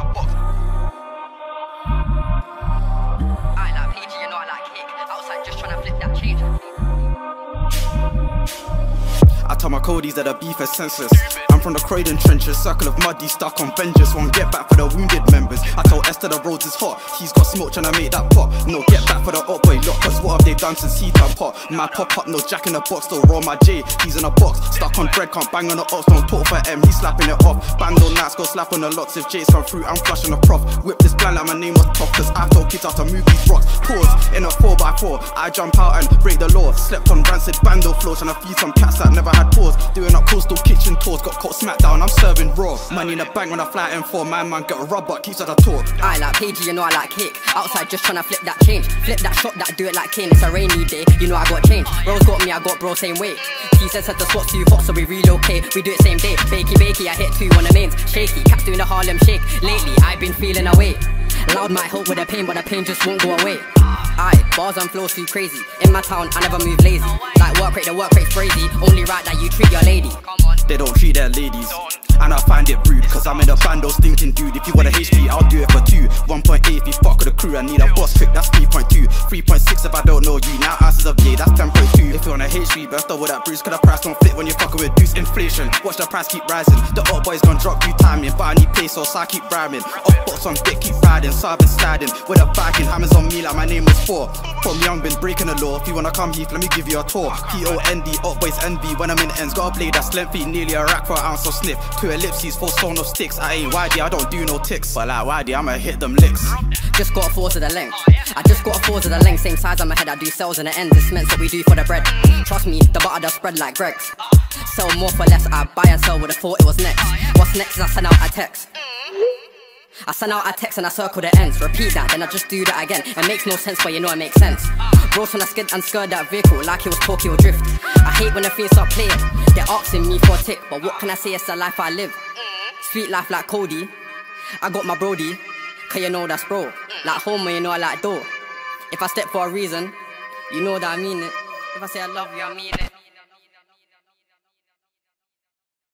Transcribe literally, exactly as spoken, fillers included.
a box. I like P G, you know I like kick. Outside just tryna flip that change. I tell my Cody's that the beef is senseless. I'm from the Croydon trenches, circle of muddy, stuck on vengeance. Won't get back for the wounded members. I tell Esther the roads is hot, he's got smoke tryna make that pot. No, get back for the up boy lot, cause what have they done since he done pot? My pop up, no jack in the box, still raw my J, he's in a box. Stuck on bread, can't bang on the ops, don't talk for M, he's slapping it off. Bando nights, go slap on the locks, if J's come through, I'm flushing the prof. Whip this plan like my name was tough, cause I told kids how to move these rocks. Pause, in a four by four, I jump out and break the law. Slept on rancid bando floors, tryna feed some cats that never had pause. Doing up coastal kitchen tours, got caught smackdown, I'm serving raw. Money in the bank when I fly in for my man, get a rub but keeps at the talk. I like P G, you know I like kick. Outside just tryna flip that change. Flip that shot, that do it like Kane. It's a rainy day, you know I got change. Bro's got me, I got bro same way. He says that the spot's too hot, so we relocate. We do it same day. Bakey bakey, I hit two on the mains. Shaky, cats doing the Harlem shake. Lately I've been feeling away. Loud might help with the pain, but the pain just won't go away. Aye, bars and flows too crazy. In my town, I never move lazy. Like work rate, the work rate's crazy. Only right that you treat your lady. They don't treat their ladies, and I find it rude, cause I'm in a bando stinking dude. If you want a H P, I'll do it for two. one point eight if you fuck with the crew, I need a boss quick, that's three point two. three point six if I don't know you, now answers of yay, that's ten point two. If you want a H P, best double that bruise, cause the price don't fit when you're fucking with deuce. Inflation, watch the price keep rising. The old boys gon' drop you timing, but I need pay so I keep rhyming. Off box on dick, keep riding, so I've been sliding. With a backing, hammers on me like my name was four. From young been breaking the law, if you wanna come Heath, let me give you a tour. P O N D, old boys envy, when I'm in ends, got a blade that's lengthy, nearly a rack for an ounce of sniff. Two ellipses, four stone of sticks. I ain't widey, I don't do no ticks. But like widey, I'ma hit them licks. Just got a four to the length. I just got a four to the length. Same size on my head, I do cells in the ends. It's meant that we do for the bread. Trust me, the butter does spread like Greg's. Sell more for less, I buy and sell with a thought it was next. What's next is I send out a text. I send out a text and I circle the ends. Repeat that, then I just do that again. It makes no sense, but you know it makes sense. Bros when I skid and skirred that vehicle like it was Tokyo Drift. I hate when the fiends start playing. They're asking me for a tip, but what can I say? It's the life I live. Sweet life like Cody. I got my Brody, cause you know that's bro. Like Homer, you know I like dough. If I step for a reason, you know that I mean it. If I say I love you, I mean it.